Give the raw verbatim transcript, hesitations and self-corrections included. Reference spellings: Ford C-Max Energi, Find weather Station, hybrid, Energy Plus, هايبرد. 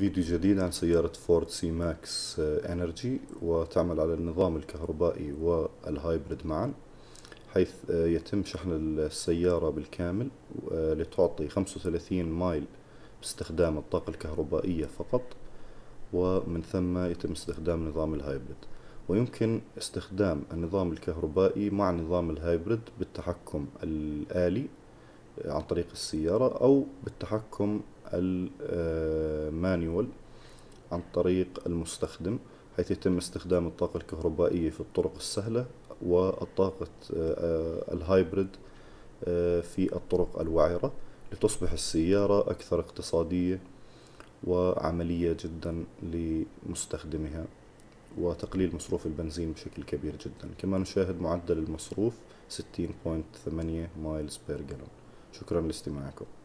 فيديو جديد عن سيارة فورد سي ماكس انرجي، وتعمل على النظام الكهربائي والهايبرد معا، حيث يتم شحن السيارة بالكامل لتعطي خمسة وثلاثين مايل باستخدام الطاقة الكهربائية فقط، ومن ثم يتم استخدام نظام الهايبرد. ويمكن استخدام النظام الكهربائي مع نظام الهايبرد بالتحكم الآلي عن طريق السيارة أو بالتحكم المانيوال عن طريق المستخدم، حيث يتم استخدام الطاقة الكهربائية في الطرق السهلة والطاقة الهايبرد في الطرق الوعرة، لتصبح السيارة أكثر اقتصادية وعملية جدا لمستخدمها، وتقليل مصروف البنزين بشكل كبير جدا. كما نشاهد معدل المصروف ستين فاصلة ثمانية مايلز بير جالون. شكرا لاستماعكم.